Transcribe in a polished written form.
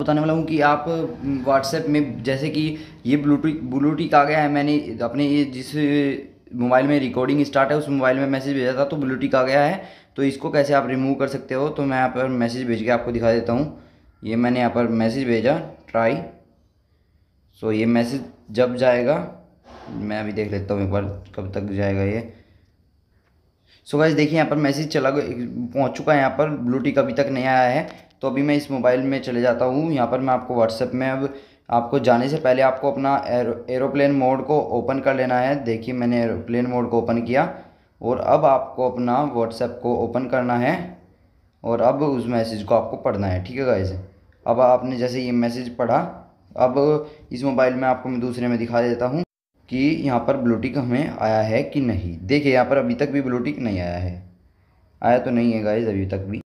बताने वाला हूँ कि आप व्हाट्सएप में, जैसे कि ये ब्लूटिक आ गया है। मैंने अपने ये जिस मोबाइल में रिकॉर्डिंग स्टार्ट है उस मोबाइल में मैसेज भेजा था तो ब्लूटिक आ गया है, तो इसको कैसे आप रिमूव कर सकते हो। तो मैं यहाँ पर मैसेज भेज के आपको दिखा देता हूँ। ये मैंने यहाँ पर मैसेज भेजा ट्राई, सो ये मैसेज जब जाएगा मैं अभी देख लेता हूँ एक बार कब तक जाएगा ये। सो गाइस देखिए यहाँ पर मैसेज चला पहुँच चुका है, यहाँ पर ब्लूटिक अभी तक नहीं आया है। तो अभी मैं इस मोबाइल में चले जाता हूँ। यहाँ पर मैं आपको व्हाट्सएप में, अब आपको जाने से पहले आपको अपना एरोप्लेन मोड को ओपन कर लेना है। देखिए मैंने एरोप्लेन मोड को ओपन किया और अब आपको अपना व्हाट्सएप को ओपन करना है और अब उस मैसेज को आपको पढ़ना है। ठीक है गाइस, अब आपने जैसे ये मैसेज पढ़ा, अब इस मोबाइल में आपको मैं दूसरे में दिखा देता हूँ कि यहाँ पर ब्लूटिक हमें आया है कि नहीं। देखिए यहाँ पर अभी तक भी ब्लूटिक नहीं आया है, आया तो नहीं है गाइस अभी तक भी।